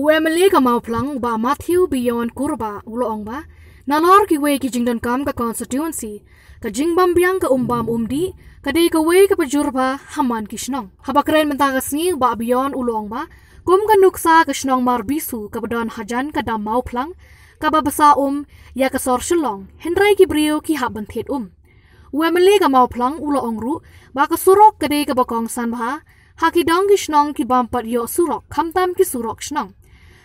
Uemeli kamau plang ba Matthew Beyond Kurba uloong ba nalor kiwe kijing dan kam ka constituency ka jingbam biang ka umbam umdi ka dei kawe ka pejurba haman kishnong habakren mentagas ni ba Beyond uloong ba kum ka nuksa kishnong marbisu ka badan hajan ka damau plang ka babasa ya ka sorselong Henry Kibriu ki haban thet Uemeli kamau plang uloong ru ba ka surok ka dei ka bakong sanba Hakidong kishnong ki bampat yo surok, kamtam ki surok shnong.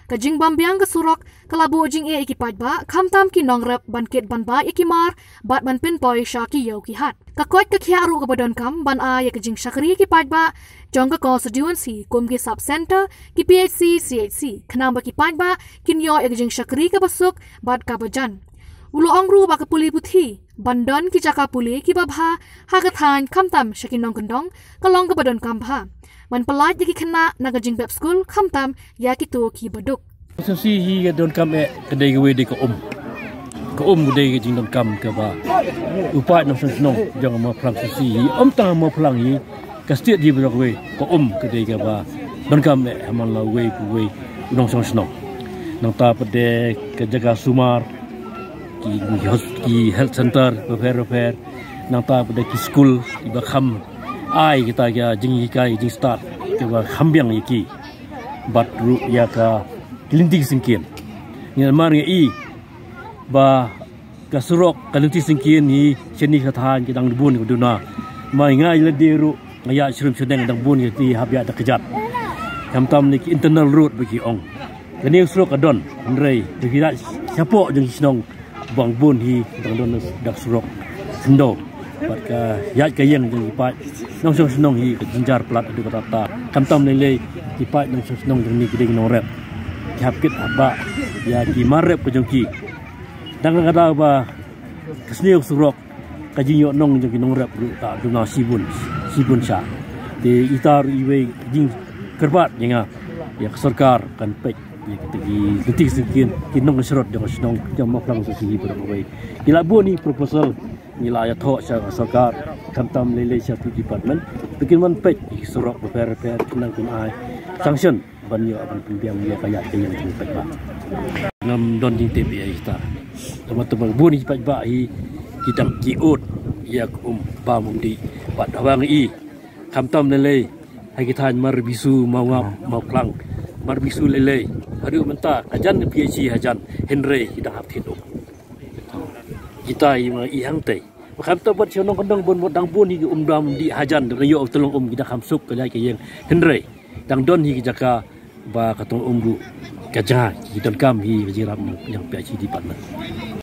Kajing bambiang ke surok, kalabu jing e ikipad ba, kamtam ki nongrep bankit ban ba ikimar, bat ban pinpoy syaki yo ki hat. Kakoit kakiaru kabadon kam, ban a ya kajing syakri ikipad ba, jong ka constituency, kum ki sub-center, ki PHC, CHC. Kenamba kipad ba, kin yo ya kajing syakri kabasuk, bat kabajan. Ulo ongru ba kapuli puthi. Bandon ki caka puli ki babha hakathan kamtam syakinong kendong kalong kabadon kambha man pelat ki kena naga jing bab school kamtam yakitu ki baduk susi hi don kam e kedai we de ko om gede jing don kam ka ba upat no sno jang ma plang susi om ta ma plang hi kastet di blok we ko om kedai ka ba don kam e amal la we ku we nong sno nong ta pede ke jaga sumar Di health center, repair, nangta pada ki school, iba kham, ai kita ya jing hika jing start, iba hambiang iki, bat ru ya ka kelinting singkin, ni almar i, ba kasurok kelinting singkin ni seni katahan kita dibun ke duna, mai ngai ledi ru ngayak shrim sedang dibun ki habya tak kejat, kamtam ni internal road bagi ong, kini surok adon, ndrei, kita siapa jeng sinong Bang Bun hi tangdon dak surok sendo patka yat kayeng jeng ipat nong senong hi jinjar plat di kota kamtam lele ipat nong senong jeng ni gedeng norep kapit aba ya ki marep kejongki dang kada ba kesniok surok kajinyo nong jeng norep ru ta duna sibun sa di itar iwe jing kerbat jenga ya keserkar kan pek Jadi detik sedikit kinong serot dengan senong jam maklang sosihi berbagai. Kila bu ni proposal nilai thok sa sarkar kamtam lele satu department bikin man pek serok repair kinang kun ai sanction ban yo aban pindiang dia kayak yang pek ba. Nam don ding tepi ai ta. Teman-teman bu ni pek ba hi kitang kiut yak ba mundi pat awang i kamtam lele hakitan marbisu mawap maklang marbisu lele Aduh mentah, ajan PHC ajan Henry dah hap hidup. Kita yang ihang teh. Makam tu buat senong kendang bon modang bon higi umdam di hajan reyo tolong kita hamsuk kelai ke yang Henry. Dang don higi jaka ba katong umru. Kajah hidon kam hi jiram yang PHC di panah.